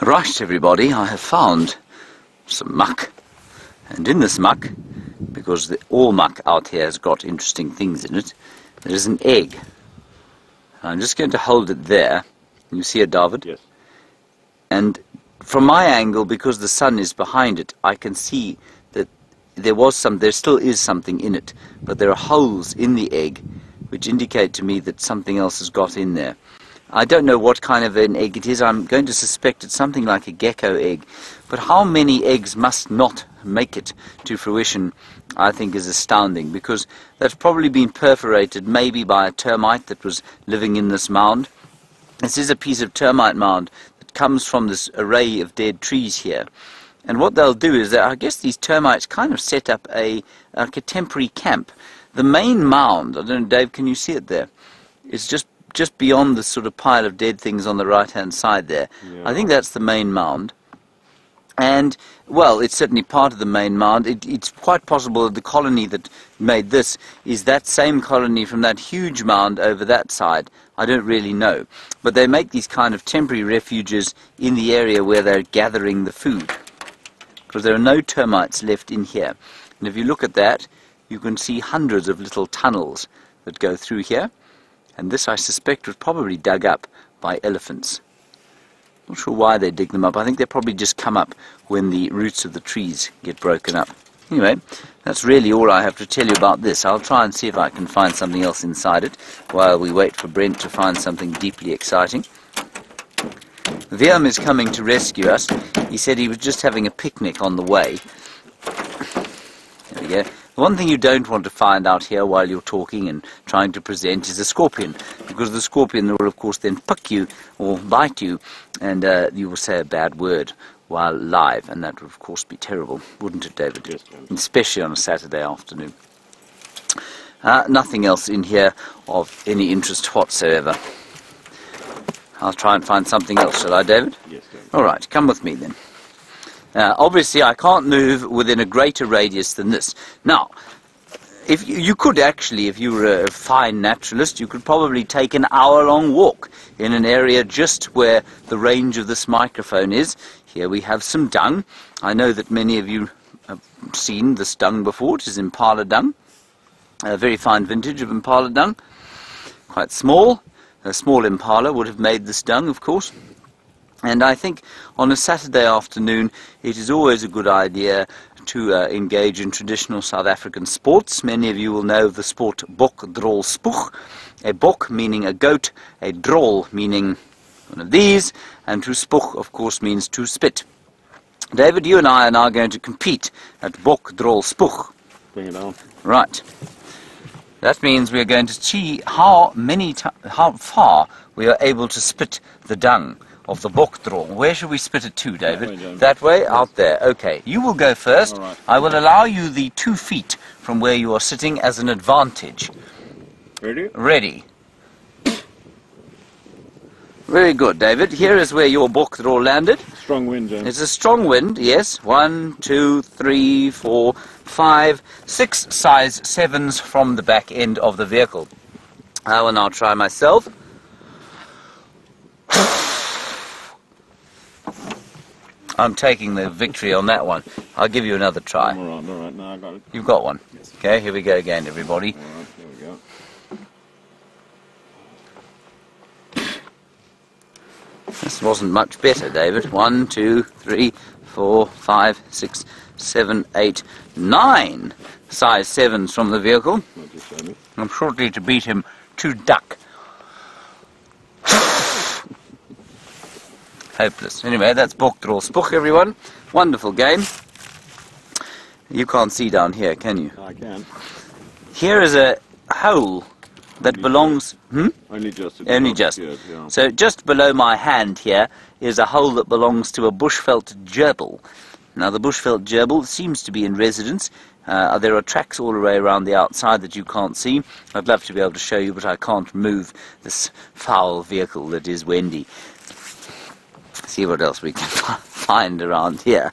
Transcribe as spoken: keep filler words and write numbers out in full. Right, everybody, I have found some muck. And in this muck, because the, all muck out here has got interesting things in it, there is an egg. I'm just going to hold it there. You see it, David? Yes. And from my angle, because the sun is behind it, I can see that there was some, there still is something in it, but there are holes in the egg which indicate to me that something else has got in there. I don't know what kind of an egg it is. I'm going to suspect it's something like a gecko egg. But how many eggs must not make it to fruition, I think, is astounding, because that's probably been perforated maybe by a termite that was living in this mound. This is a piece of termite mound that comes from this array of dead trees here. And what they'll do is that I guess these termites kind of set up a, a contemporary camp. The main mound, I don't know, Dave, can you see it there? It's just just beyond the sort of pile of dead things on the right-hand side there. Yeah. I think that's the main mound. And, well, it's certainly part of the main mound. It, it's quite possible that the colony that made this is that same colony from that huge mound over that side. I don't really know. But they make these kind of temporary refuges in the area where they're gathering the food, because there are no termites left in here. And if you look at that, you can see hundreds of little tunnels that go through here. And this, I suspect, was probably dug up by elephants. Not sure why they dig them up. I think they probably just come up when the roots of the trees get broken up. Anyway, that's really all I have to tell you about this. I'll try and see if I can find something else inside it while we wait for Brent to find something deeply exciting. Vilm is coming to rescue us. He said he was just having a picnic on the way. There we go. One thing you don't want to find out here while you're talking and trying to present is a scorpion, because the scorpion will of course then pick you or bite you, and uh, you will say a bad word while live, and that would of course be terrible, wouldn't it, David? Yes, especially on a Saturday afternoon. Uh, nothing else in here of any interest whatsoever. I'll try and find something else, shall I, David? Yes, David. All right, come with me then. Uh, obviously, I can't move within a greater radius than this. Now, if you, you could actually, if you were a fine naturalist, you could probably take an hour-long walk in an area just where the range of this microphone is. Here we have some dung. I know that many of you have seen this dung before. It is impala dung, a very fine vintage of impala dung, quite small. A small impala would have made this dung, of course. And I think on a Saturday afternoon, it is always a good idea to uh, engage in traditional South African sports. Many of you will know the sport bokdrolspoeg, a bok meaning a goat, a drol meaning one of these, and to spoeg, of course, means to spit. David, you and I are now going to compete at bokdrolspoeg. Bring it on. Right. That means we are going to see how many, t how far we are able to spit the dung of the bokdrol. Where should we spit it to, David? That way, that way? Out there. Okay. You will go first. Right. I will allow you the two feet from where you are sitting as an advantage. Ready? Ready. Very good, David. Here is where your bokdrol landed. Strong wind, James. It's a strong wind, yes. One, two, three, four, five, six size sevens from the back end of the vehicle. I will now try myself. I'm taking the victory on that one. I'll give you another try. All right, all right. No, I got it. You've got one. Yes. Okay, here we go again, everybody. All right, here we go. This wasn't much better, David. One, two, three, four, five, six, seven, eight, nine size sevens from the vehicle. I'm shortly to beat him to duck. Hopeless. Anyway, that's bokdrolspoeg, everyone. Wonderful game. You can't see down here, can you? I can. Here is a hole that only belongs... Hmm? Only just. Only just. Here, yeah. So just below my hand here is a hole that belongs to a bushveld gerbil. Now, the bushveld gerbil seems to be in residence. Uh, there are tracks all the way around the outside that you can't see. I'd love to be able to show you, but I can't move this foul vehicle that is Wendy. See what else we can find around here.